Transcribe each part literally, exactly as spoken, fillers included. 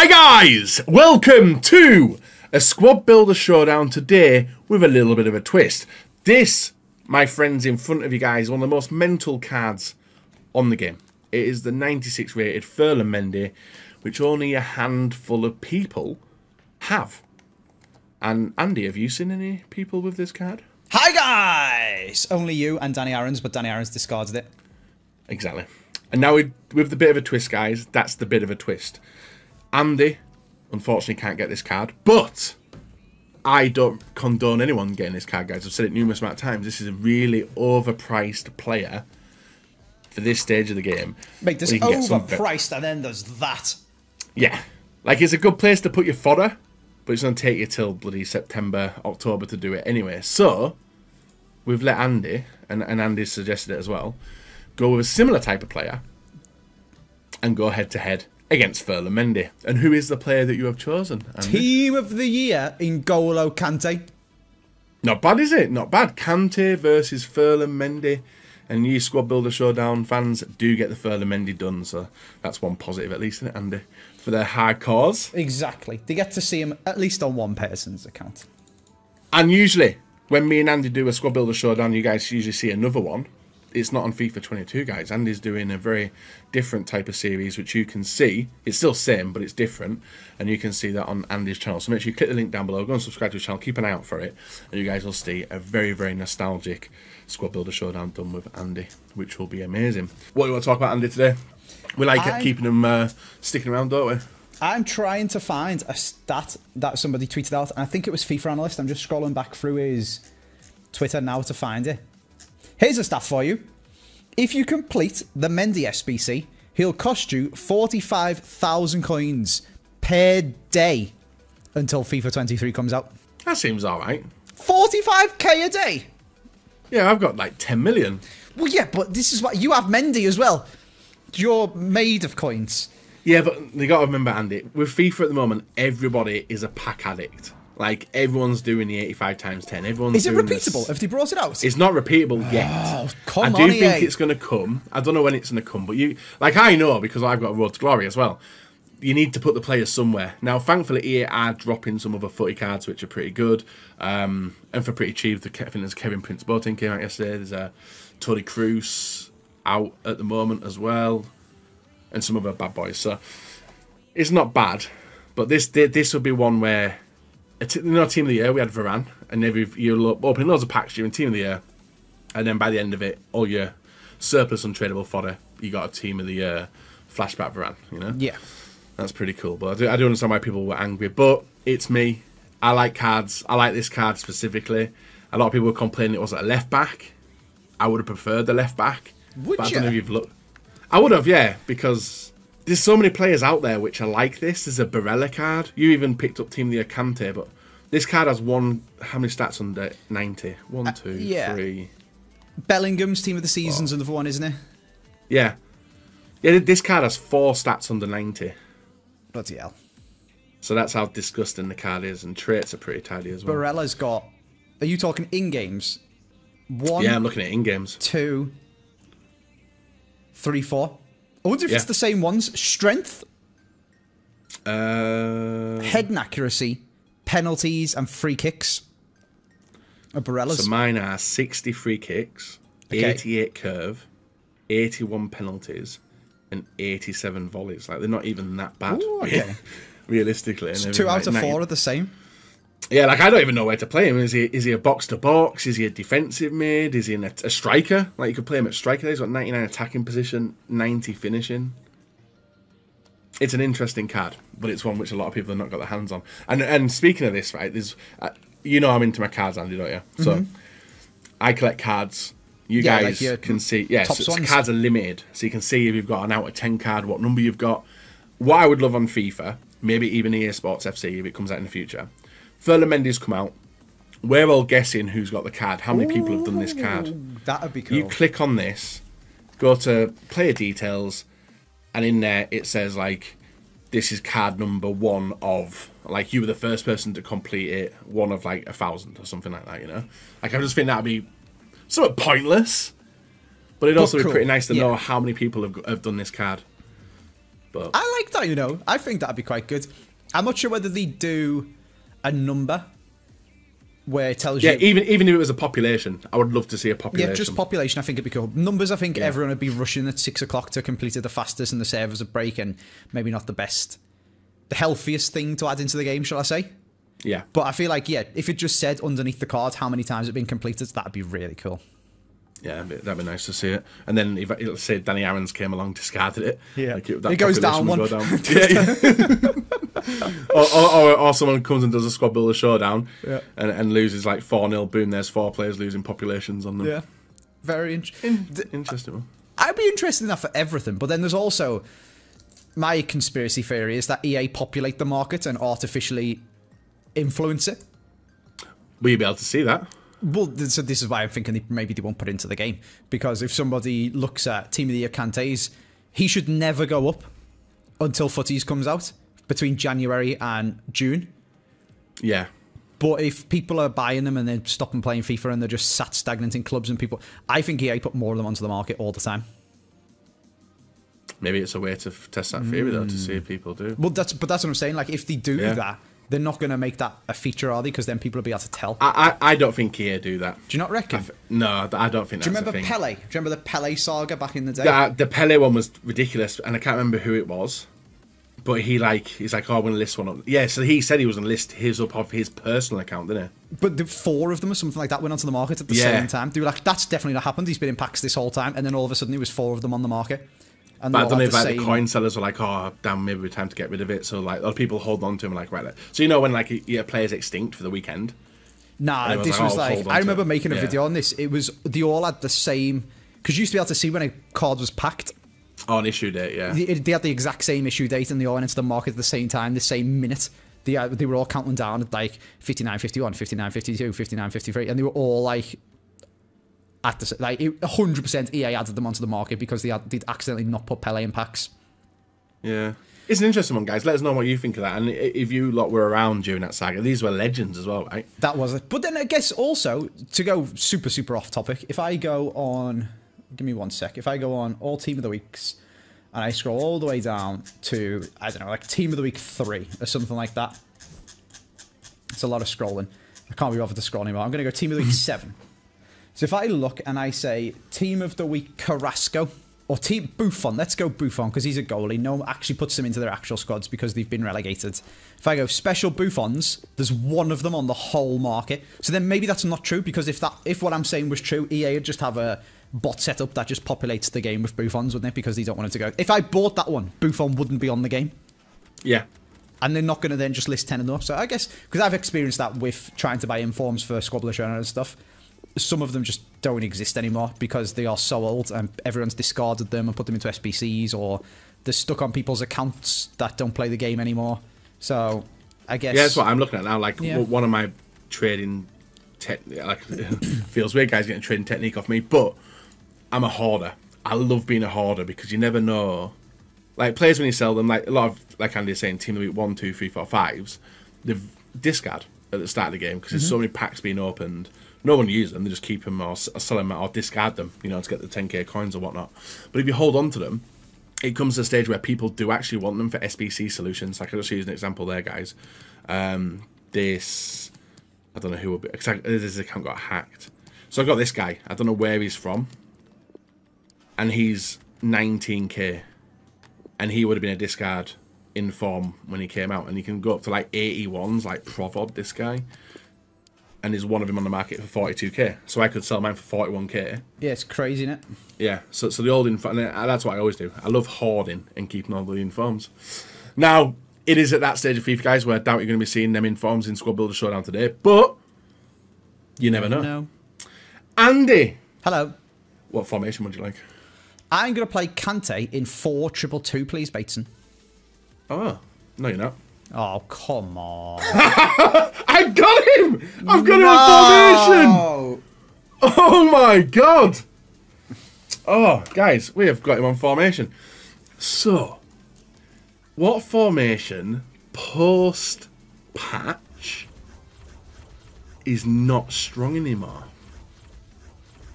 Hi guys, welcome to a Squad Builder Showdown today with a little bit of a twist. This, my friends, in front of you guys, is one of the most mental cards on the game. It is the ninety-six rated Ferland Mendy, which only a handful of people have. And Andy, have you seen any people with this card? Hi guys! Only you and Danny Aarons, but Danny Aarons discarded it. Exactly. And now we, with the bit of a twist, guys, that's the bit of a twist. Andy, unfortunately, can't get this card, but I don't condone anyone getting this card, guys. I've said it numerous amount of times. This is a really overpriced player for this stage of the game. Mate, there's overpriced and then there's that. Yeah. Like, it's a good place to put your fodder, but it's going to take you till bloody September, October to do it anyway. So, we've let Andy, and, and Andy's suggested it as well, go with a similar type of player and go head-to-head against Ferland Mendy. And who is the player that you have chosen, Andy? Team of the year, N'Golo Kante. Not bad, is it? Not bad. Kante versus Ferland Mendy. And you Squad Builder Showdown fans do get the Ferland Mendy done, so that's one positive at least, isn't it, Andy? For their hard cause. Exactly. They get to see him at least on one person's account. And usually, when me and Andy do a Squad Builder Showdown, you guys usually see another one. It's not on FIFA twenty-two, guys. Andy's doing a very different type of series, which you can see. It's still the same, but it's different. And you can see that on Andy's channel. So make sure you click the link down below. Go and subscribe to his channel. Keep an eye out for it. And you guys will see a very, very nostalgic Squad Builder Showdown done with Andy, which will be amazing. What do you want to talk about, Andy, today? We like I'm, keeping them uh, sticking around, don't we? I'm trying to find a stat that somebody tweeted out. And I think it was FIFA Analyst. I'm just scrolling back through his Twitter now to find it. Here's a stat for you. If you complete the Mendy S B C, he'll cost you forty-five thousand coins per day until FIFA twenty-three comes out. That seems all right. forty-five K a day? Yeah, I've got like ten million. Well, yeah, but this is what... You have Mendy as well. You're made of coins. Yeah, but you got to remember, Andy, with FIFA at the moment, everybody is a pack addict. Like, everyone's doing the eighty-five times ten. Everyone's Is it doing repeatable? This. Have they brought it out? It's not repeatable yet. Oh, come I do on, think E A. It's going to come. I don't know when it's going to come, but you... Like, I know, because I've got a road to glory as well. You need to put the players somewhere. Now, thankfully, E A are dropping some other footy cards, which are pretty good. Um, and for pretty cheap, the, I think there's Kevin Prince Boateng came out yesterday. There's a Toni Kroos out at the moment as well. And some other bad boys. So, it's not bad. But this this will be one where... You know, Team of the Year, we had Varane, and then you open loads of packs during Team of the Year, and then by the end of it, all your surplus untradeable fodder, you got a Team of the Year flashback Varane, you know? Yeah. That's pretty cool, but I do, I do understand why people were angry, but it's me. I like cards. I like this card specifically. A lot of people were complaining it wasn't a left-back. I would have preferred the left-back. Would you? I don't know if you've looked. I would have, yeah, because... There's so many players out there which are like this. There's a Barella card. You even picked up Team of the Year Kante, but this card has one... How many stats under ninety? One, uh, two, yeah. three. Bellingham's Team of the Season's another one, isn't it? Yeah. Yeah, this card has four stats under ninety. Bloody hell. So that's how disgusting the card is, and traits are pretty tidy as well. Barella's got... Are you talking in-games? One. Yeah, I'm looking at in-games. Two. Three, four. I wonder if yeah. it's the same ones. Strength, uh, head and accuracy, penalties, and free kicks. Or Barella's. So mine are sixty free kicks, okay. eighty-eight curve, eighty-one penalties, and eighty-seven volleys. Like, they're not even that bad. Ooh, okay. Realistically. So two out like of ninety. Four are the same. Yeah, like, I don't even know where to play him. Is he is he a box-to-box? -box? Is he a defensive mid? Is he in a, a striker? Like, you could play him at striker. He's got ninety-nine attacking position, ninety finishing. It's an interesting card, but it's one which a lot of people have not got their hands on. And and speaking of this, right, there's, uh, you know I'm into my cards, Andy, don't you? So, mm-hmm. I collect cards. You yeah, guys like can see. Yeah, so, so cards are limited. So you can see if you've got an out of ten card, what number you've got. What I would love on FIFA, maybe even E A Sports F C if it comes out in the future... Ferland Mendy's come out. We're all guessing who's got the card. How many people have done this card? That would be cool. You click on this, go to player details, and in there it says, like, this is card number one of, like, you were the first person to complete it, one of, like, a thousand or something like that, you know? Like, I just think that would be somewhat pointless, but it'd also but cool. be pretty nice to yeah. know how many people have, have done this card. But I like that, you know. I think that'd be quite good. I'm not sure whether they do a number where it tells yeah, you... Yeah, even, even if it was a population, I would love to see a population. Yeah, just population, I think it'd be cool. Numbers, I think yeah. everyone would be rushing at six o'clock to complete it the fastest and the servers would break and maybe not the best, the healthiest thing to add into the game, shall I say? Yeah. But I feel like, yeah, if it just said underneath the card how many times it's been completed, that'd be really cool. Yeah, that'd be nice to see it. And then, if, let's say Danny Aarons came along, discarded it. Yeah. Like it, that it goes down one. Go down. yeah, yeah. or, or, or someone comes and does a squad builder showdown yeah. and, and loses like four nil. Boom, there's four players losing populations on them. Yeah. Very in in interesting one. I'd be interested in that for everything. But then there's also, my conspiracy theory is that E A populate the market and artificially influence it. Will you be able to see that? Well, so this is why I'm thinking maybe they won't put it into the game, because if somebody looks at Team of the Year Kante's, he should never go up until footies comes out between January and June. Yeah. But if people are buying them and then stopping playing FIFA and they're just sat stagnant in clubs and people... I think E A put more of them onto the market all the time. Maybe it's a way to test that theory, mm. though, to see if people do. Well, that's, but that's what I'm saying. Like, if they do yeah. that... They're not going to make that a feature, are they? Because then people will be able to tell. I I, I don't think E A do that. Do you not reckon? I no, I don't think that's Do you remember a thing. Pele? Do you remember the Pele saga back in the day? The, the Pele one was ridiculous, and I can't remember who it was. But he like he's like, oh, I'm going to list one up. Yeah, so he said he was going to list his up off his personal account, didn't he? But the four of them or something like that went onto the market at the yeah. same time. They were like, that's definitely not happened. He's been in packs this whole time. And then all of a sudden, it was four of them on the market. And but I don't know if like, the coin sellers were like, oh, damn, maybe it's time to get rid of it. So, like, other people hold on to him, like, right. Like, so, you know, when, like, a, a player's extinct for the weekend? Nah, was this like, was oh, like, I remember making a yeah. video on this. It was, they all had the same, because you used to be able to see when a card was packed. Oh, an issue date, yeah. They, they had the exact same issue date and they all went into the market at the same time, the same minute. They, they were all counting down at, like, fifty-nine fifty-one, fifty-nine fifty-two, fifty-nine fifty-three, and they were all, like... At the, like one hundred percent E A added them onto the market because they had, they'd accidentally not put Pele in packs. Yeah. It's an interesting one, guys. Let us know what you think of that. And if you lot were around during that saga, these were legends as well, right? That was it. But then I guess also, to go super, super off topic, if I go on... Give me one sec. If I go on All Team of the Weeks and I scroll all the way down to, I don't know, like Team of the Week three or something like that. It's a lot of scrolling. I can't be bothered to scroll anymore. I'm going to go Team of the Week seven. So if I look and I say Team of the Week Carrasco, or Team Buffon, let's go Buffon because he's a goalie. No one actually puts them into their actual squads because they've been relegated. If I go Special Buffons, there's one of them on the whole market. So then maybe that's not true, because if that, if what I'm saying was true, E A would just have a bot set up that just populates the game with Buffons, wouldn't it? Because they don't want it to go. If I bought that one, Buffon wouldn't be on the game. Yeah. And they're not going to then just list ten of them up. So I guess, because I've experienced that with trying to buy informs for Squabbler Show and stuff. Some of them just don't exist anymore because they are so old and everyone's discarded them and put them into S B Cs, or they're stuck on people's accounts that don't play the game anymore. So I guess... Yeah, that's what I'm looking at now. Like, yeah. one of my trading... Like, feels weird, guys, getting trading technique off me, but I'm a hoarder. I love being a hoarder because you never know... Like, players, when you sell them, like a lot of, like Andy's saying, Team of the Week one, two, three, four, fives, they've discard at the start of the game because mm-hmm. there's so many packs being opened... No one uses them, they just keep them or sell them or discard them, you know, to get the ten K coins or whatnot. But if you hold on to them, it comes to a stage where people do actually want them for S B C solutions. Like, I'll just use an example there, guys. Um, this, I don't know who will be, exactly, this account got hacked. So I got this guy, I don't know where he's from, and he's nineteen K, and he would have been a discard in form when he came out, and he can go up to like eighty-ones, like Provod, this guy. And there's one of them on the market for forty-two K. So I could sell mine for forty-one K. Yeah, it's crazy, isn't it? Yeah, so, so the old info... That's what I always do. I love hoarding and keeping all the informs. Now, it is at that stage of FIFA, guys, where I doubt you're going to be seeing them informs in Squad Builder Showdown today, but you never know. know. Andy! Hello. What formation would you like? I'm going to play Kante in four triple two, please, Bateson. Oh, no you're not. Oh, come on. I got him! I've got no. him on formation! Oh my god! Oh, guys, we have got him on formation. So, what formation post-patch is not strong anymore?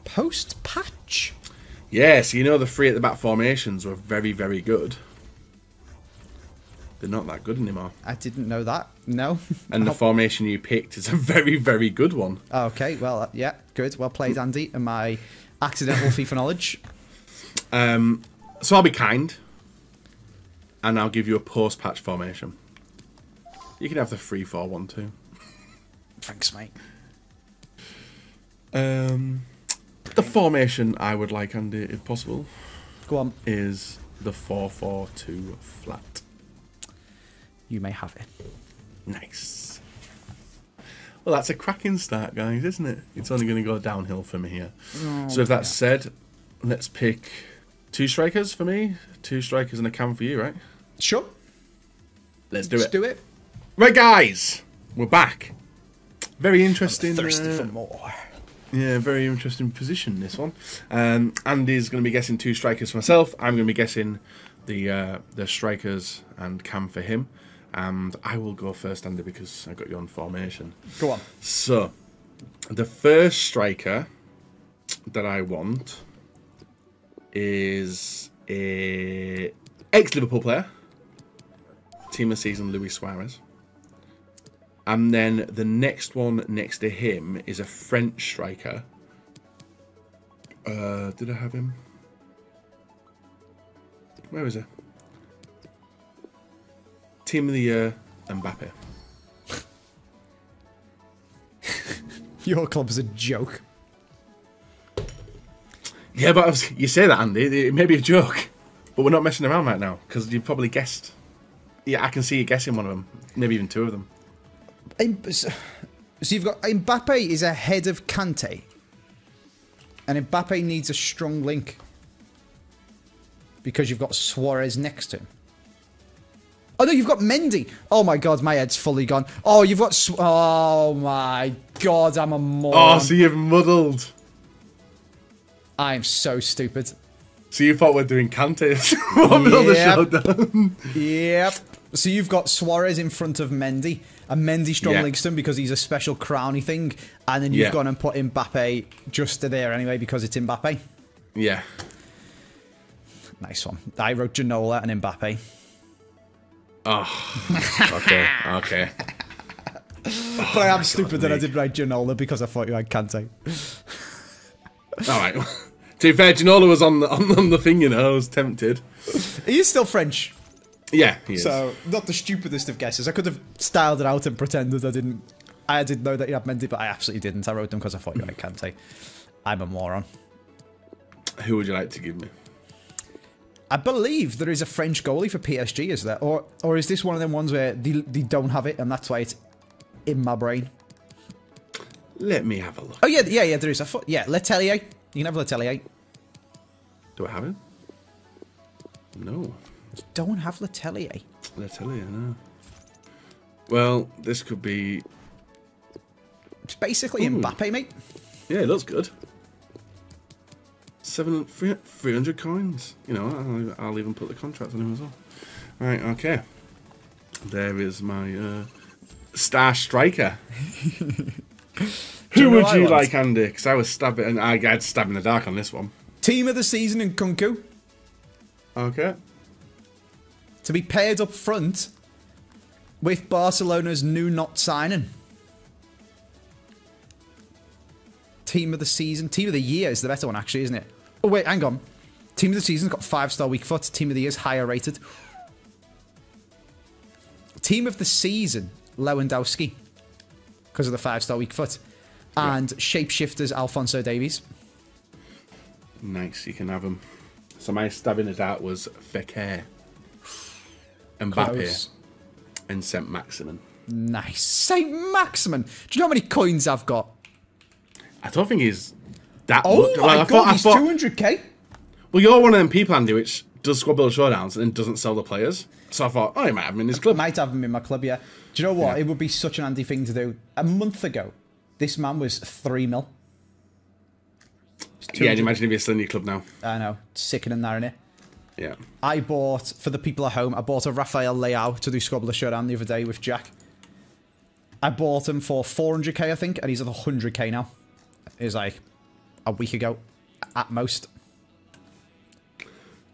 Post-patch? Yes, yeah, so you know the three at the back formations were very, very good. They're not that good anymore. I didn't know that, no. And the formation you picked is a very, very good one. Okay, well, yeah, good. Well played, Andy, and my accidental FIFA knowledge. Um, so I'll be kind, and I'll give you a post-patch formation. You can have the three four one too. Thanks, mate. Um, the formation I would like, Andy, if possible, go on, is the four four two flat. You may have it. Nice. Well, that's a cracking start, guys, isn't it? It's only going to go downhill from here. Oh, so, if that's yeah. said, let's pick two strikers for me, two strikers and a cam for you, right? Sure. Let's do let's it. Let's do it. Right, guys, we're back. Very interesting. I'm thirsty uh, for more. Yeah, very interesting position, this one. Um, Andy's going to be guessing two strikers for myself. I'm going to be guessing the uh, the strikers and cam for him. And I will go first, Andy, because I got you on formation. Go on. So, the first striker that I want is a ex-Liverpool player, team of the season, Luis Suarez. And then the next one next to him is a French striker. Uh, did I have him? Where is he? Team of the year, Mbappe. Your club's a joke. Yeah, but I was, you say that, Andy. It may be a joke, but we're not messing around right now because you probably guessed. Yeah, I can see you guessing one of them, maybe even two of them. So you've got Mbappe is ahead of Kante, and Mbappe needs a strong link because you've got Suarez next to him. Oh no, you've got Mendy. Oh my god, my head's fully gone. Oh, you've got. Su oh my god, I'm a moron. Oh, so you've muddled. I'm so stupid. So you thought we're doing Kante? Yep. Yep. So you've got Suarez in front of Mendy, and Mendy strong yeah. links to him because he's a special crowny thing, and then you've yeah. gone and put Mbappe just to there anyway because it's Mbappe. Yeah. Nice one. I wrote Ginola and Mbappe. Oh, okay, okay. Oh, but I am stupid that I did write Ginola because I thought you had Kante. All right. To be fair, Ginola was on the, on, on the thing, you know, I was tempted. He is still French. Yeah, he is. So, not the stupidest of guesses. I could have styled it out and pretended I didn't... I didn't know that you had Mendy, but I absolutely didn't. I wrote them because I thought you had Kante. I'm a moron. Who would you like to give me? I believe there is a French goalie for P S G, is there? Or or is this one of them ones where they, they don't have it and that's why it's in my brain? Let me have a look. Oh, yeah, yeah, yeah, there is. I thought, yeah, Létellier. You can have Létellier. Do I have him? No. You don't have Létellier. Létellier, no. Well, this could be... It's basically Ooh. Mbappe, mate. Yeah, it looks good. Seven, three, three hundred coins. You know, I'll, I'll even put the contract on him as well. Right, okay. There is my uh, star striker. Who would you like, Andy? Because I was stabbing, and I got stabbed in the dark on this one. Team of the season in Kunku. Okay. To be paired up front with Barcelona's new not signing. Team of the season, team of the year is the better one, actually, isn't it? Oh wait, hang on. Team of the season's got five-star weak foot. Team of the year's higher rated. Team of the season, Lewandowski, because of the five-star weak foot, and yeah. shapeshifters Alphonso Davies. Nice, you can have them. So my stab in the dark was Fekir, Mbappe, and Saint-Maximin. Nice, Saint-Maximin. Do you know how many coins I've got? I don't think he's that oh much. Well, my I god, thought, he's I thought, two hundred K? Well, you're one of them people, Andy, which does squad build showdowns and doesn't sell the players. So I thought, oh, he might have him in his club. I might have him in my club, yeah. Do you know what? Yeah. It would be such an Andy thing to do. A month ago, this man was three mil. Was yeah, can you imagine if he's still in your club now? I know. Sickening there, innit? Yeah. I bought, for the people at home, I bought a Raphael Leao to do squad build showdown the other day with Jack. I bought him for four hundred K, I think, and he's at one hundred K now. Is like a week ago, at most.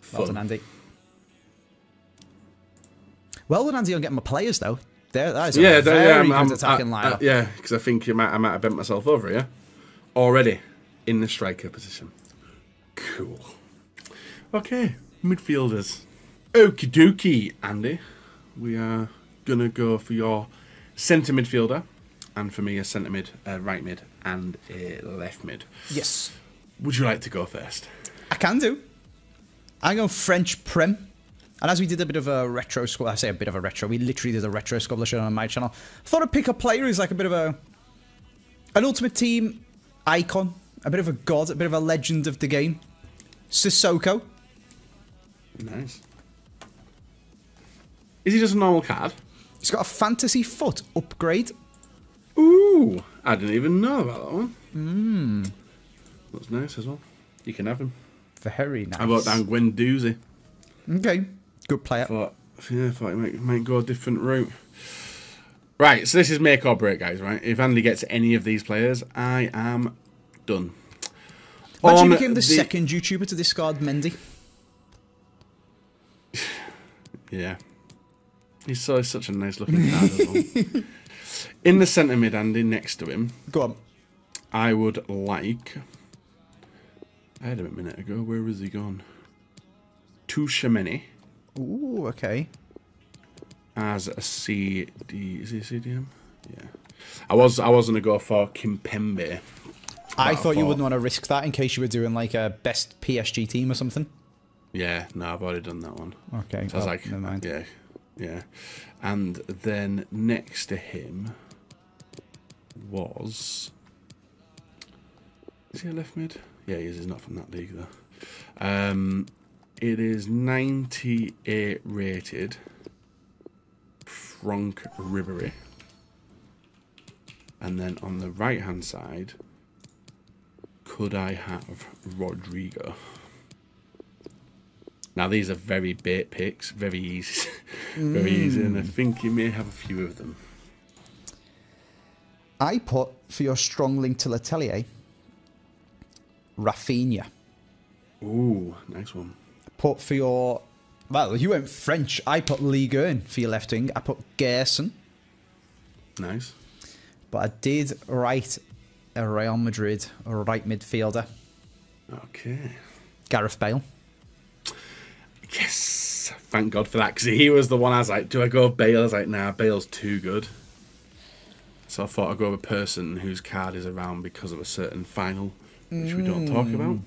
Fun. Well done, Andy. Well done, Andy, on getting my players, though. There, that is a yeah, very yeah, I'm, good attacking line. Yeah, because I think you might, I might have bent myself over here. Already in the striker position. Cool. Okay, midfielders. Okie dokie, Andy. We are going to go for your centre midfielder. And for me, a centre mid, a right mid, and a left mid. Yes. Would you like to go first? I can do. I'm going French Prem. And as we did a bit of a retro squad, I say a bit of a retro, we literally did a retro squad show on my channel. I thought I'd pick a player who's like a bit of a, an Ultimate Team icon, a bit of a god, a bit of a legend of the game. Sissoko. Nice. Is he just a normal card? He's got a fantasy foot upgrade. Ooh, I didn't even know about that one. Mmm. Looks nice as well. You can have him. Very nice. How about Dan Gwen Doozy? Okay. Good player. Thought, yeah, I thought he might, might go a different route. Right, so this is make or break, guys, right? If Andy gets any of these players, I am done. Imagine you became the, the second YouTuber to discard Mendy. Yeah. He's so, such a nice looking guy as well. In the centre mid, Andy, next to him. Go on. I would like... I had him a minute ago. Where has he gone? Tushimini. Ooh, okay. As a C D, is he a C D M? Yeah. I was I was gonna go for Kimpembe. I thought you wouldn't want to risk that in case you were doing like a best P S G team or something. Yeah, no, I've already done that one. Okay, so well, I was like, never mind. Yeah, yeah. And then next to him was, is he a left mid? Yeah, he is. He's not from that league though. Um. It is ninety-eight rated. Franck Ribéry. And then on the right-hand side, could I have Rodrigo? Now, these are very bait picks. Very easy. very mm. easy. And I think you may have a few of them. I put, for your strong link to Létellier, Rafinha. Ooh, nice one. Put for your, well, you went French. I put Ligue one for your left wing. I put Gerson. Nice. But I did write a Real Madrid or right midfielder. Okay. Gareth Bale. Yes. Thank God for that, because he was the one I was like, do I go Bale? I was like, nah, Bale's too good. So I thought I'd go with a person whose card is around because of a certain final, which mm. we don't talk about.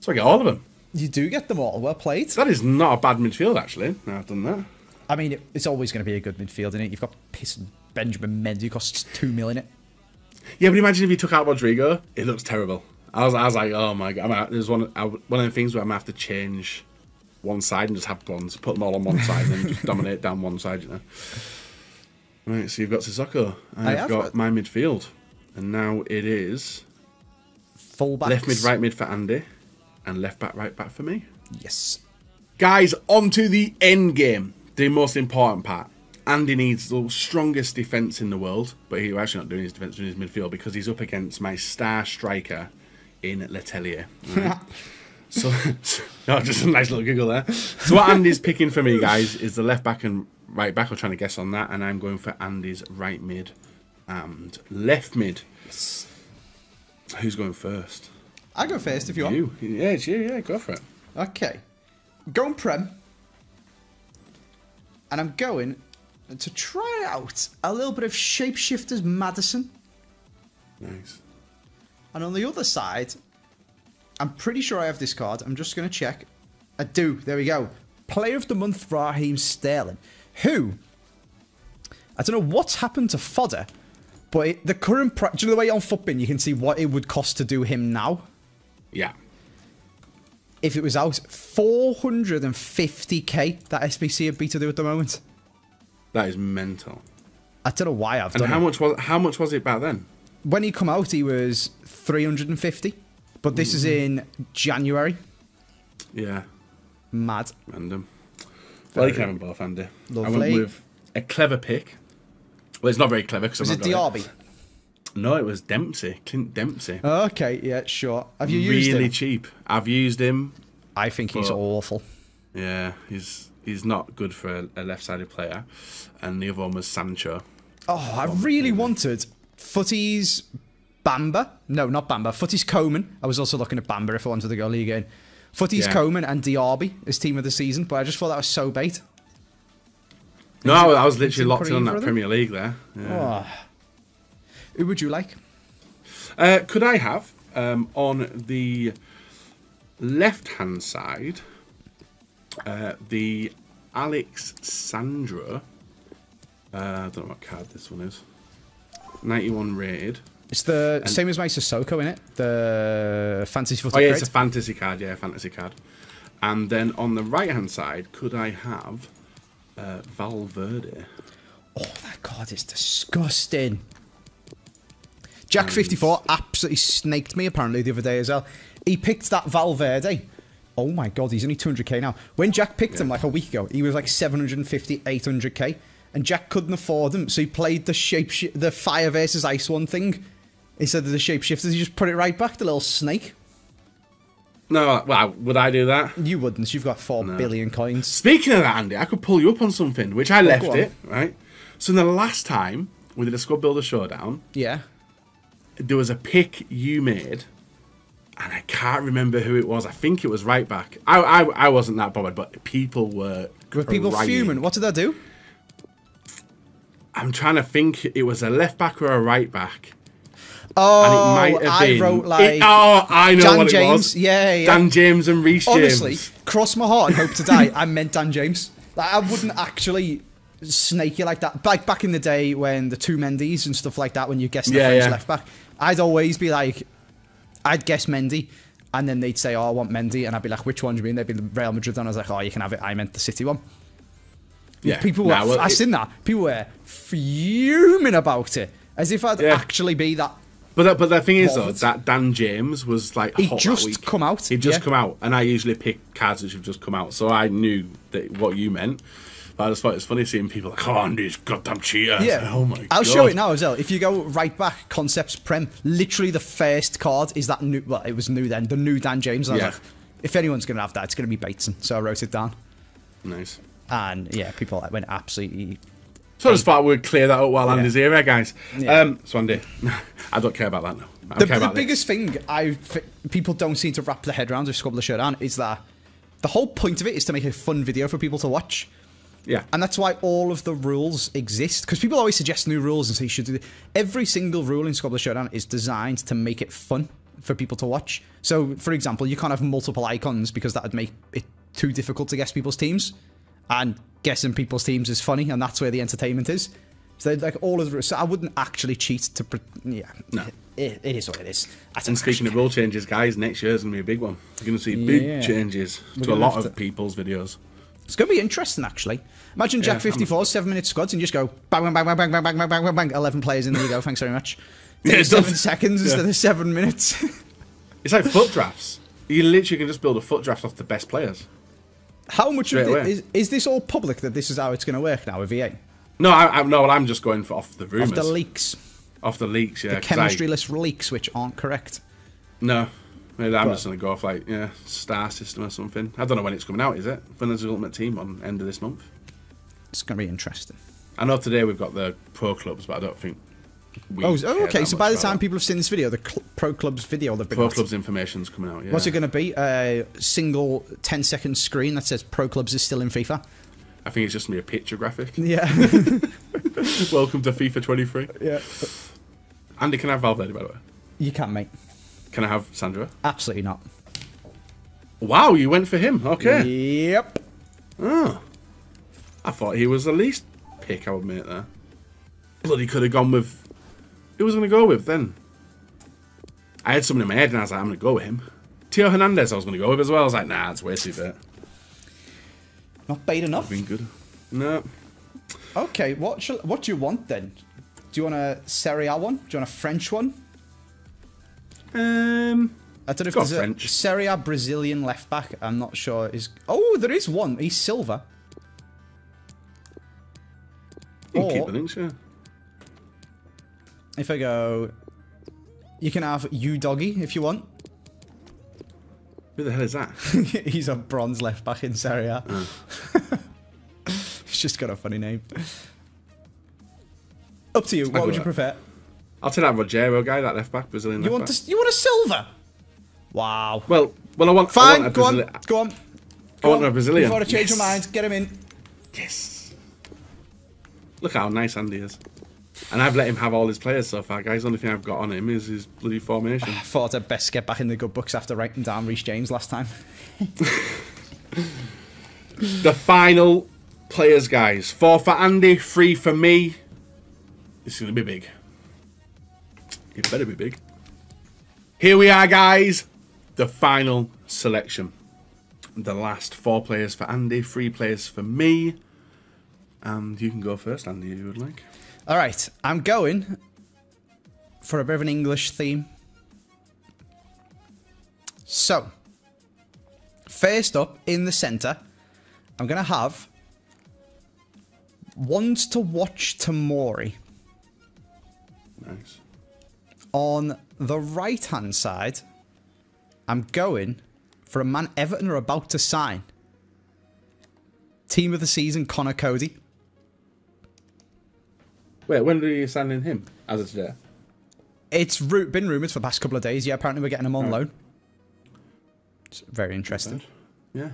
So I get all of them. You do get them all. Well played. That is not a bad midfield, actually. No, I've done that. I mean, it, it's always going to be a good midfield, isn't it? You've got piss Benjamin Mendy, who costs two mil in it. Yeah, but imagine if you took out Rodrigo. It looks terrible. I was, I was like, oh my god. I'm, there's one, I, one of the things where I'm gonna have to change one side and just have blondes, put them all on one side, and then just dominate down one side. You know. Right. So you've got Sissoko. I've got it. My midfield, and now it is fullbacks. Left mid, right mid for Andy. And left back, right back for me. Yes. Guys, on to the end game. The most important part. Andy needs the strongest defence in the world. But he's actually not doing his defence, doing his midfield. Because he's up against my star striker in Létellier. Right? so, so, no, just a nice little giggle there. So what Andy's picking for me, guys, is the left back and right back. I'm trying to guess on that. And I'm going for Andy's right mid and left mid. Yes. Who's going first? I go first if you want. You. Yeah, it's you. Yeah, go for it. Okay. Going Prem. And I'm going to try out a little bit of Shapeshifter's Madison. Nice. And on the other side, I'm pretty sure I have this card. I'm just going to check. I do. There we go. Player of the Month, Raheem Sterling. Who, I don't know what's happened to fodder, but it, the current... Do you know the way on Footbin you can see what it would cost to do him now? Yeah. If it was out, four hundred and fifty K that S B C would be to do at the moment. That is mental. I don't know why I've done it. And how much was how much was it back then? When he come out, he was three hundred and fifty. But this mm. is in January. Yeah. Mad. Random. Well, you can have them both, Andy. Lovely. I went with a clever pick. Well, it's not very clever because I'm not going to... Was it Diaby? No, it was Dempsey, Clint Dempsey. Okay, yeah, sure. Have you used him? Really cheap. I've used him. I think he's awful. Yeah, he's he's not good for a left-sided player. And the other one was Sancho. Oh, I really wanted Footy's Bamba. No, not Bamba. Footy's Coman. I was also looking at Bamba if I wanted to go league in. Footy's yeah. Coman and Diaby as team of the season, but I just thought that was so bait. No, I was, I was literally locked in on that Premier League there. Yeah. Oh. Who would you like? Uh, could I have, um, on the left-hand side, uh, the Alex Sandra. Uh, I don't know what card this one is. ninety-one rated. It's the and same as my Sissoko, innit? The fantasy football. Oh, yeah, grade. It's a fantasy card, yeah, fantasy card. And then on the right-hand side, could I have uh, Valverde? Oh, that card is disgusting. Jack fifty-four absolutely snaked me, apparently, the other day as well. He picked that Valverde. Oh, my God, he's only two hundred K now. When Jack picked yeah. him, like, a week ago, he was, like, seven fifty, eight hundred K. And Jack couldn't afford him, so he played the shape the fire versus ice one thing. Instead of the shapeshifters, he just put it right back, the little snake. No, well, would I do that? You wouldn't. You've got four no. billion coins. Speaking of that, Andy, I could pull you up on something, which I oh, left it, right? So the last time we did a Squad Builder Showdown, yeah, there was a pick you made, and I can't remember who it was. I think it was right back. I, I, I wasn't that bothered, but people were Were people crying. fuming? What did I do? I'm trying to think. It was a left back or a right back. Oh, and it might have I been, wrote like it, oh, I know Dan what James. It was. Yeah, yeah. Dan James and Reece James. Honestly, cross my heart and hope to die. I meant Dan James. Like I wouldn't actually snake you like that. Like back in the day when the two Mendys and stuff like that, when you guessed the yeah, French yeah. left back, I'd always be like, I'd guess Mendy, and then they'd say, "Oh, I want Mendy," and I'd be like, "Which one do you mean?" They'd be Real Madrid, and I was like, "Oh, you can have it. I meant the City one." Yeah, people were. Nah, well, I seen that. People were fuming about it, as if I'd yeah. actually be that. But the, but the thing is, though, that Dan James was like he just that week. come out. He just yeah. come out, and I usually pick cards which have just come out, so I knew that what you meant. But I just thought it's funny seeing people like, "Oh, Andy's goddamn cheater!" Yeah, oh my. I'll God. show it now as well. If you go right back, Concepts Prem, literally the first card is that new. Well, it was new then. The new Dan James. And yeah. I was like, if anyone's gonna have that, it's gonna be Bateson. So I wrote it down. Nice. And yeah, people went absolutely. So I just thought we'd clear that up while yeah. Andy's here, guys. Yeah. Um, so Andy, I don't care about that now. I don't the care about the biggest thing I people don't seem to wrap their head around or squabble the shirt on is that the whole point of it is to make a fun video for people to watch. Yeah, and that's why all of the rules exist, because people always suggest new rules and say you should do this. Every single rule in Squabbler Showdown is designed to make it fun for people to watch. So, for example, you can't have multiple icons because that would make it too difficult to guess people's teams. And guessing people's teams is funny, and that's where the entertainment is. So, like, all of the... So, I wouldn't actually cheat to... Yeah. No. It, it is what it is. That's and speaking of rule changes, guys, next year's going to be a big one. You're going to see yeah. big changes We're to a lot to... of people's videos. It's going to be interesting, actually. Imagine yeah, Jack fifty-four, seven-minute squads, and you just go... Bang, bang, bang, bang, bang, bang, bang, bang, bang, bang. eleven players in, there you go. Thanks very much. Yeah, it seven does. seconds yeah. instead of seven minutes. It's like foot drafts. You literally can just build a foot draft off the best players. How much of the, is, is this all public that this is how it's going to work now with V A? No, I, I, no, I'm just going for off the rumours. Off the leaks. Off the leaks, yeah. The chemistry-less leaks, which aren't correct. No. Maybe I'm but, just going to go off, like, yeah, Star System or something. I don't know when it's coming out, is it? When there's the Ultimate Team on end of this month? It's going to be interesting. I know today we've got the Pro Clubs, but I don't think we Oh, oh okay, so by the time that. people have seen this video, the cl Pro Clubs video... The Pro Clubs information's coming out, yeah. What's it going to be? A single ten second screen that says Pro Clubs is still in FIFA? I think it's just going to be a picture graphic. Yeah. Welcome to FIFA twenty-three. Yeah. Andy, can I have Valverde, by the way? You can, mate. Can I have Sandra? Absolutely not. Wow, you went for him. Okay. Yep. Oh. I thought he was the least pick I would make there. Bloody could have gone with... Who was I going to go with then? I had someone in my head and I was like, I'm going to go with him. Teo Hernandez I was going to go with as well. I was like, nah, it's way too bad. Not bad enough. Been good. No. Okay, what shall, what do you want then? Do you want a Serie A one? Do you want a French one? Um, I don't know if there's French. a Serie A Brazilian left back. I'm not sure. Is oh, there is one. He's Silva. You can keep the links, yeah. If I go, you can have you doggy if you want. Who the hell is that? He's a bronze left back in Serie A. Mm. It's just got a funny name. Up to you. What would you prefer? I'll take that Rogério guy, that left back, Brazilian left back. You want a silver? Wow. Well, well, I want. Fine. I want go, on, go on. Go I want on. a Brazilian. Before I change yes. my mind, get him in. Yes. Look how nice Andy is. And I've let him have all his players so far, guys. The only thing I've got on him is his bloody formation. I thought I'd best get back in the good books after writing down Reece James last time. The final players, guys. Four for Andy, three for me. This is going to be big. It better be big. Here we are, guys. The final selection. The last four players for Andy, three players for me. And you can go first, Andy, if you would like. All right, I'm going for a bit of an English theme. So, first up in the centre, I'm going to have Wants to Watch Tomori. Nice. On the right-hand side, I'm going for a man Everton are about to sign. Team of the season, Conor Coady. Wait, when are you signing him as of today? It's been rumoured for the past couple of days. Yeah, apparently we're getting him on oh. loan. It's very interesting. Yeah.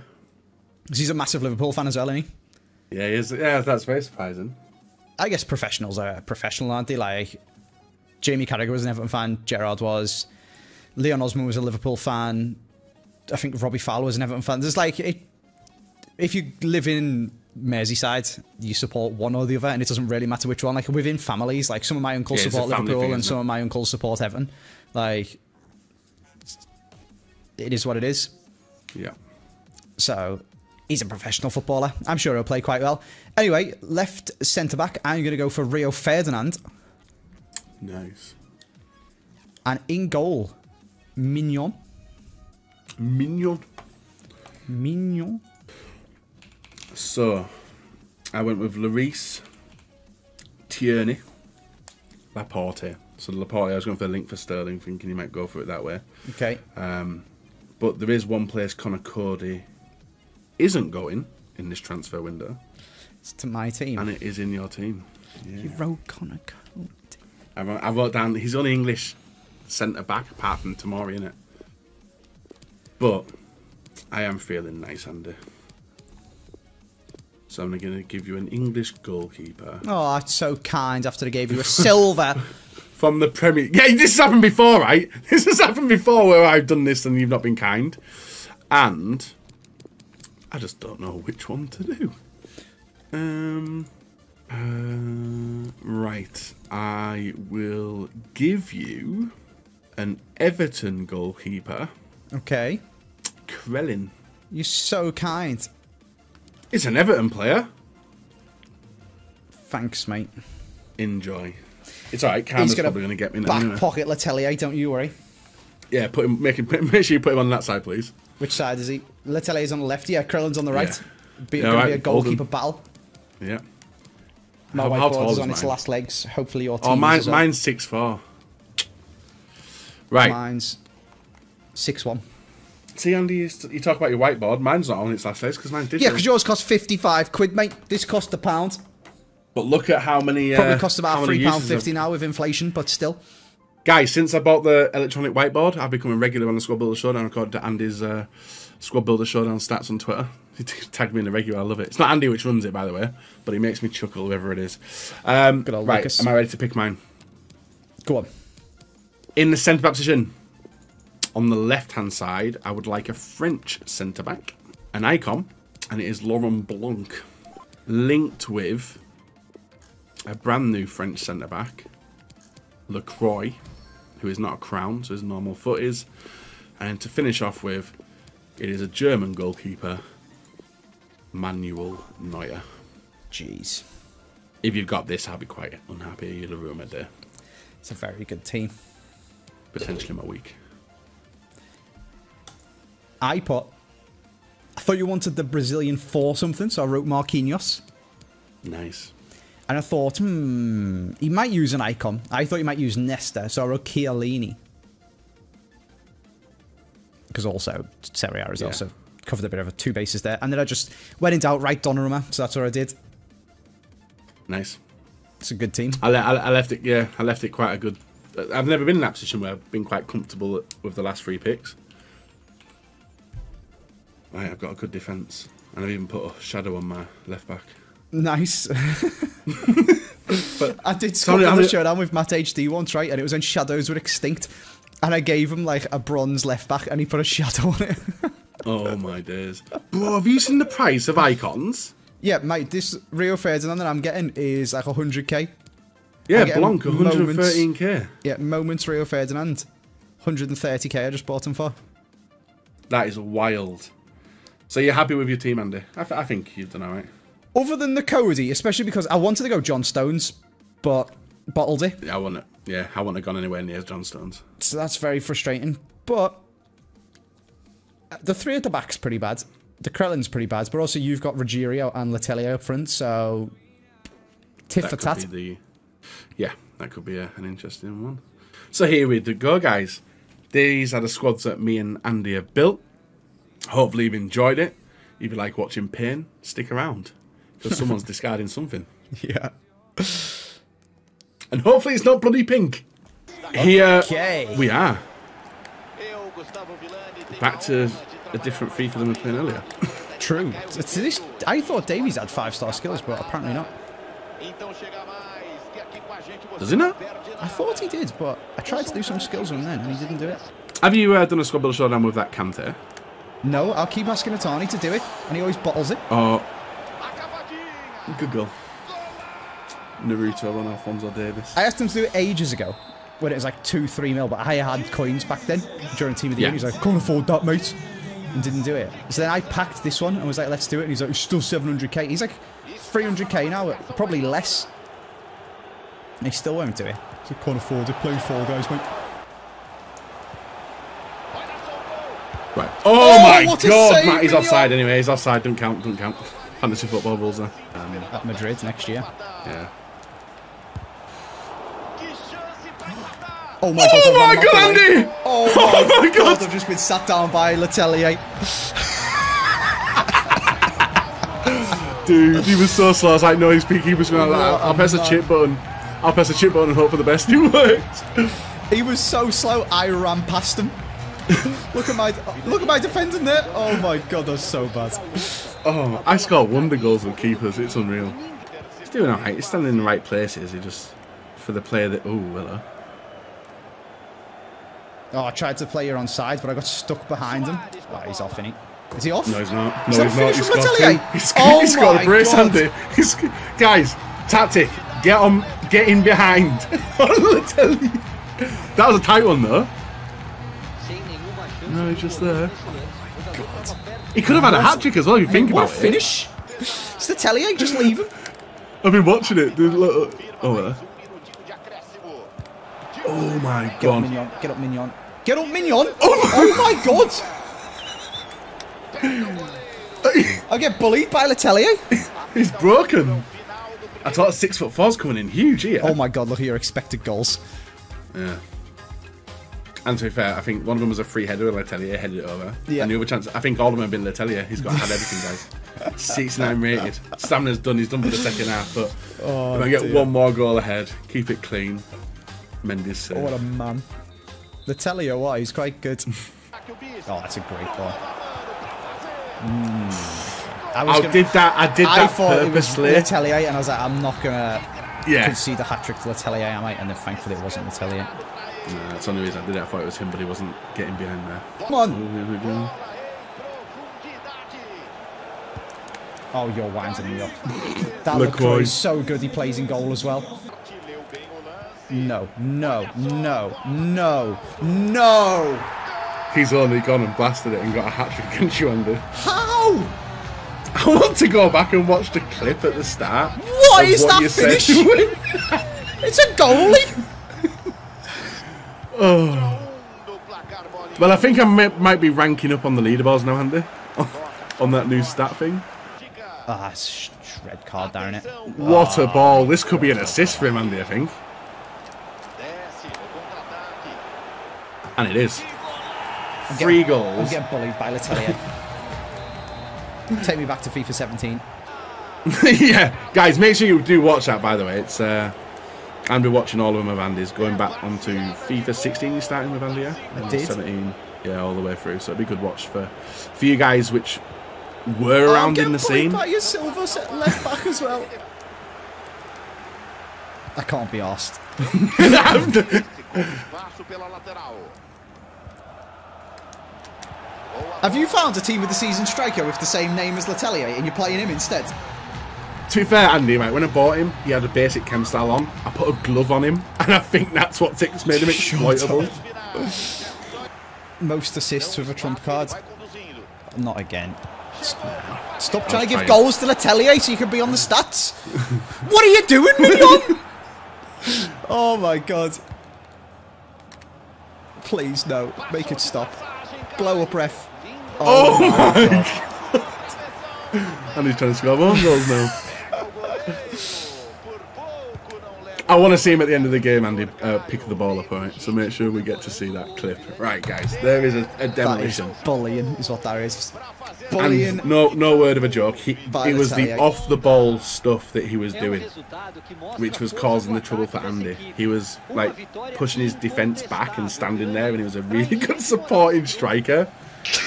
Because he's a massive Liverpool fan as well, isn't he? Yeah, he is. Yeah, that's very surprising. I guess professionals are professional, aren't they? Like, Jamie Carragher was an Everton fan. Gerrard was. Leon Osman was a Liverpool fan. I think Robbie Fowler was an Everton fan. There's like... It, if you live in... Merseyside, you support one or the other, and it doesn't really matter which one. Like within families, like some of my uncles yeah, support Liverpool thing, and some it? of my uncles support Everton. Like, it is what it is. Yeah. So he's a professional footballer. I'm sure he'll play quite well. Anyway, left centre back, I'm going to go for Rio Ferdinand. Nice. And in goal, Maignan. Maignan. Maignan. So, I went with Lloris, Tierney, Laporte. So Laporte, I was going for a link for Sterling, thinking he might go for it that way. Okay. Um, but there is one place Conor Coady isn't going in this transfer window. It's to my team. And it is in your team. Yeah. You wrote Conor Coady. I wrote, I wrote down, he's only English centre-back, apart from Tomori, innit? But I am feeling nice, Andy. So I'm going to give you an English goalkeeper. Oh, that's so kind after they gave you a silver. From the Premier... Yeah, this has happened before, right? This has happened before where I've done this and you've not been kind. And I just don't know which one to do. Um, uh, right. I will give you an Everton goalkeeper. Okay. Krëllin. You're so kind. It's an Everton player. Thanks, mate. Enjoy. It's alright. Cam is probably going to get me now. Back anyway. Pocket Létellier, don't you worry. Yeah, put him. Make, him, make sure you put him on that side, please. Which side is he? Letellier's on the left. Yeah, Krellin's on the right. Yeah. Be, yeah, right. Be a goalkeeper Golden. battle. Yeah. My how, whiteboard how is on mine? its last legs. Hopefully your team. Oh, mine, is mine's six four. Right. Mine's six one. See, Andy, you talk about your whiteboard. Mine's not on its last legs because mine did. Yeah, because yours cost fifty-five quid, mate. This cost a pound. But look at how many. Probably uh, cost about three pound fifty now with inflation, but still. Guys, since I bought the electronic whiteboard, I've become a regular on the Squad Builder Showdown. I've got Andy's uh, Squad Builder Showdown stats on Twitter. He tagged me in a regular. I love it. It's not Andy which runs it, by the way, but he makes me chuckle whoever it is. Um, Good old right, Lucas. Am I ready to pick mine? Go on. In the centre back position. On the left-hand side, I would like a French centre-back, an icon, and it is Laurent Blanc, linked with a brand-new French centre-back, La Croix, who is not a crown, so his normal foot is. And to finish off with, it is a German goalkeeper, Manuel Neuer. Jeez. If you've got this, I'll be quite unhappy. You'll have ruined my day. It's a very good team. Potentially my week. I put... I thought you wanted the Brazilian for something, so I wrote Marquinhos. Nice. And I thought, hmm, he might use an icon. I thought he might use Nesta, so I wrote Chiellini. Because also, Serie A is yeah. also covered a bit of a two bases there. And then I just went in doubt, right Donnarumma, so that's what I did. Nice. It's a good team. I, le I left it. Yeah, I left it quite a good. I've never been in that position where I've been quite comfortable with the last three picks. Right, I've got a good defence, and I've even put a shadow on my left back. Nice. But I did score on the showdown with Matt H D once, right? And it was when shadows were extinct, and I gave him like a bronze left back, and he put a shadow on it. Oh my days, bro! Have you seen the price of icons? Yeah, mate, this Rio Ferdinand that I'm getting is like a hundred K. Yeah, Blanc, a hundred and thirteen K. Yeah, Moments Rio Ferdinand. a hundred and thirty K I just bought him for. That is wild. So you're happy with your team, Andy? I, th I think you've done all right. Other than the Coady, especially because I wanted to go John Stones, but bottled it. Yeah, I wouldn't, yeah, I wouldn't have gone anywhere near John Stones. So that's very frustrating. But the three at the back's pretty bad. The Krellin's pretty bad, but also you've got Rogério and Létellier up front, so tit for tat. The, yeah, that could be a, an interesting one. So here we go, guys. These are the squads that me and Andy have built. Hopefully you've enjoyed it. If you like watching pain, stick around, because someone's discarding something. Yeah. And hopefully it's not bloody pink. Here okay. we are. Back to a different fee for them we playing earlier. True. It's this, I thought Davies had five-star skills, but apparently not. Does he not? I thought he did, but I tried to do some skills on him then, and he didn't do it. Have you uh, done a squad build showdown with that Kante? No, I'll keep asking Atani to do it, and he always bottles it. Oh. Good goal. Naruto on Alphonso Davies. I asked him to do it ages ago, when it was like two, three mil, but I had coins back then during Team of the Year. He's like, can't afford that, mate. And didn't do it. So then I packed this one and was like, let's do it. And he's like, still seven hundred K. He's like three hundred K now, probably less. And he still won't do it. So can't afford it. Playing four guys, mate. Right. Oh, oh my God, Matt. He's offside anyway. He's offside. Don't count. Don't count. Fantasy football rules there. Um, At Madrid next year. Yeah. Oh my God! Oh my God, Andy! Oh my God! I've just been sat down by Létellier. Dude, he was so slow. I was like, no, he's peaky. He was going like, I'll press a chip button. I'll press a chip button and hope for the best. It worked. He was so slow. I ran past him. Look at my, look at my defending there. Oh my God, that's so bad. Oh, I score wonder goals with keepers. It's unreal. He's doing all right. He's standing in the right places. He just for the player that. Oh, hello. Oh, I tried to play her on sides, but I got stuck behind him. Oh, he's off, innit? Is he off? No, he's not. No, he's, he's not. He's got, he's, oh he's got a brace, Andy. He's, guys, tactic. Get on, get in behind. That was a tight one, though. No, he's just there. God. He could have had a hat-trick as well, if you think about it. Finish? It's Létellier, just leave him. I've been watching it. Oh, there. Oh my God. Get up, Mignon. Get up, Mignon. Get up, Mignon. Oh, oh my God. I get bullied by Létellier. He's broken. I thought six foot four's coming in huge here. Oh my God, look at your expected goals. Yeah. And to be fair, I think one of them was a free header and Létellier headed it over. Yeah. And the other chance, I think all of them have been Létellier. He's got had everything, guys. sixty-nine rated. Stamina's done. He's done for the second half. But oh, if I get dear. one more goal ahead, keep it clean. Mendy's safe. Oh, what a man. Létellier, what? He's quite good. Oh, that's a great ball. Mm. I, was I gonna, did that. I did I that purposely. I thought it was Létellier, and I was like, I'm not going yeah. to concede a hat-trick to Létellier, am I? And then thankfully it wasn't Létellier. No, that's the only reason I did it. I thought it was him, but he wasn't getting behind there. Come on. Oh, here we go. Oh, you're winding me up. That La Croix is so good. He plays in goal as well. No, no, no, no, no! He's only gone and blasted it and got a hat-trick against you, Andy. How? I want to go back and watch the clip at the start. What is what that finish? It's a goalie! Oh. Well, I think I may, might be ranking up on the leaderboards now, Andy. On that new stat thing. Ah, oh, red card down it. What oh. a ball. This could be an assist for him, Andy, I think. And it is. I'll Three get, goals. I'm getting bullied by Létellier. Take me back to FIFA seventeen. Yeah, guys, make sure you do watch that, by the way. It's uh, and we're watching all of them of Andy's, going back onto FIFA sixteen, starting with Andy, yeah? I did. seventeen, yeah, all the way through. So it'd be a good watch for, for you guys which were oh, around in the scene. By your silver left back as well. I can't be arsed. Have you found a team with a seasoned striker with the same name as Létellier and you're playing him instead? To be fair, Andy, mate, when I bought him, he had a basic chem style on. I put a glove on him, and I think that's what tickets made him exploitable. Most assists with a trump card. Not again. Stop, Stop trying to give trying. goals to Létellier so you can be on the stats. What are you doing, Mignon? Oh my god. Please, no. Make it stop. Blow up ref. Oh, oh my god. god. And he's trying to score more goals now. I want to see him at the end of the game, Andy, uh, pick the ball up, alright? So make sure we get to see that clip. Right, guys, there is a, a demolition. That is bullying is what that is. Bullying. And no, no word of a joke. He, it was the off-the-ball stuff that he was doing, which was causing the trouble for Andy. He was, like, pushing his defence back and standing there, and he was a really good supporting striker.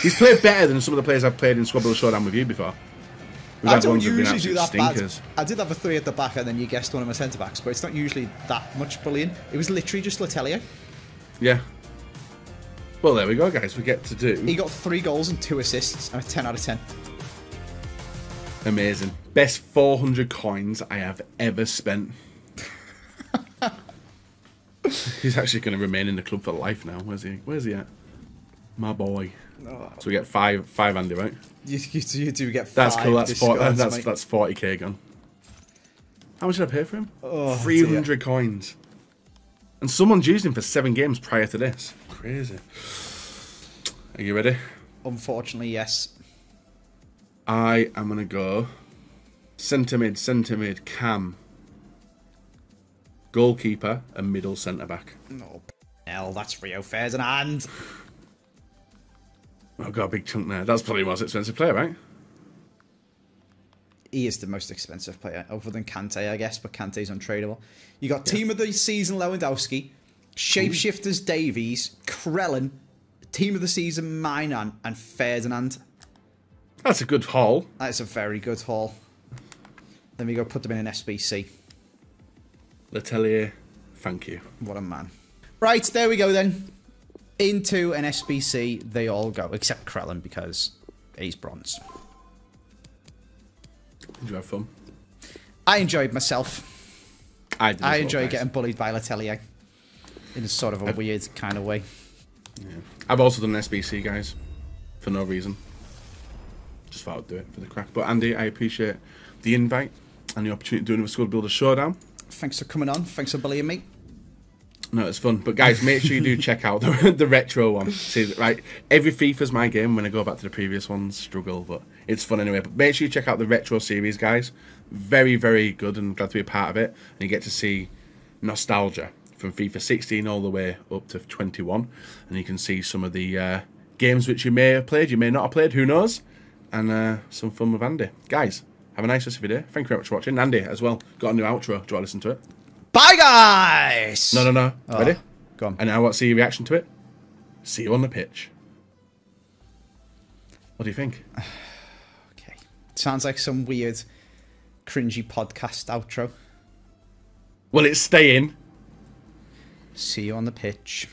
He's played better than some of the players I've played in Squabble Showdown with you before. I don't usually do that stinkers. bad. I did have a three at the back and then you guessed one of my centre-backs, but it's not usually that much bullying. It was literally just Létellier. Yeah. Well, there we go, guys. We get to do... He got three goals and two assists and a ten out of ten. Amazing. Best four hundred coins I have ever spent. He's actually going to remain in the club for life now. Where's he, Where's he at? My boy. Oh. So we get five, five Andy, right? You, you, you do get five. That's cool. That's forty, that's, that's forty K gone. How much did I pay for him? Oh, three hundred coins. And someone's used him for seven games prior to this. Crazy. Are you ready? Unfortunately, yes. I am going to go centre mid, centre mid, cam, goalkeeper, and middle centre back. No, hell, that's Rio Ferdinand. I've got a big chunk there. That's probably the most expensive player, right? He is the most expensive player, other than Kante, I guess, but Kante's untradeable. You got yeah. Team of the Season Lewandowski, Shapeshifters Davies, Krëllin, Team of the Season Maignan, and Ferdinand. That's a good haul. That's a very good haul. Then we go put them in an S B C. Létellier, thank you. What a man. Right, there we go then. Into an S B C, they all go, except Krëllin, because he's bronze. Did you have fun? I enjoyed myself. I did. I enjoy getting bullied by Létellier in a sort of a I've, weird kind of way. Yeah. I've also done an S B C, guys, for no reason. Just thought I'd do it for the crack. But Andy, I appreciate the invite and the opportunity to do a Squad Builder Showdown. Thanks for coming on. Thanks for bullying me. No, it's fun. But guys, make sure you do check out the, the retro one. See, right, every FIFA's my game. When I go back to the previous ones, struggle, but it's fun anyway. But make sure you check out the retro series, guys. Very, very good, and glad to be a part of it. And you get to see nostalgia from FIFA sixteen all the way up to twenty-one, and you can see some of the uh, games which you may have played, you may not have played, who knows? And uh, some fun with Andy, guys. Have a nice rest of your day. Thank you very much for watching. Andy as well got a new outro. Do I listen to it? Bye, guys! No, no, no. Oh, ready? Go on. And now I want to see your reaction to it. See you on the pitch. What do you think? Okay. Sounds like some weird, cringy podcast outro. Well, it's staying. See you on the pitch.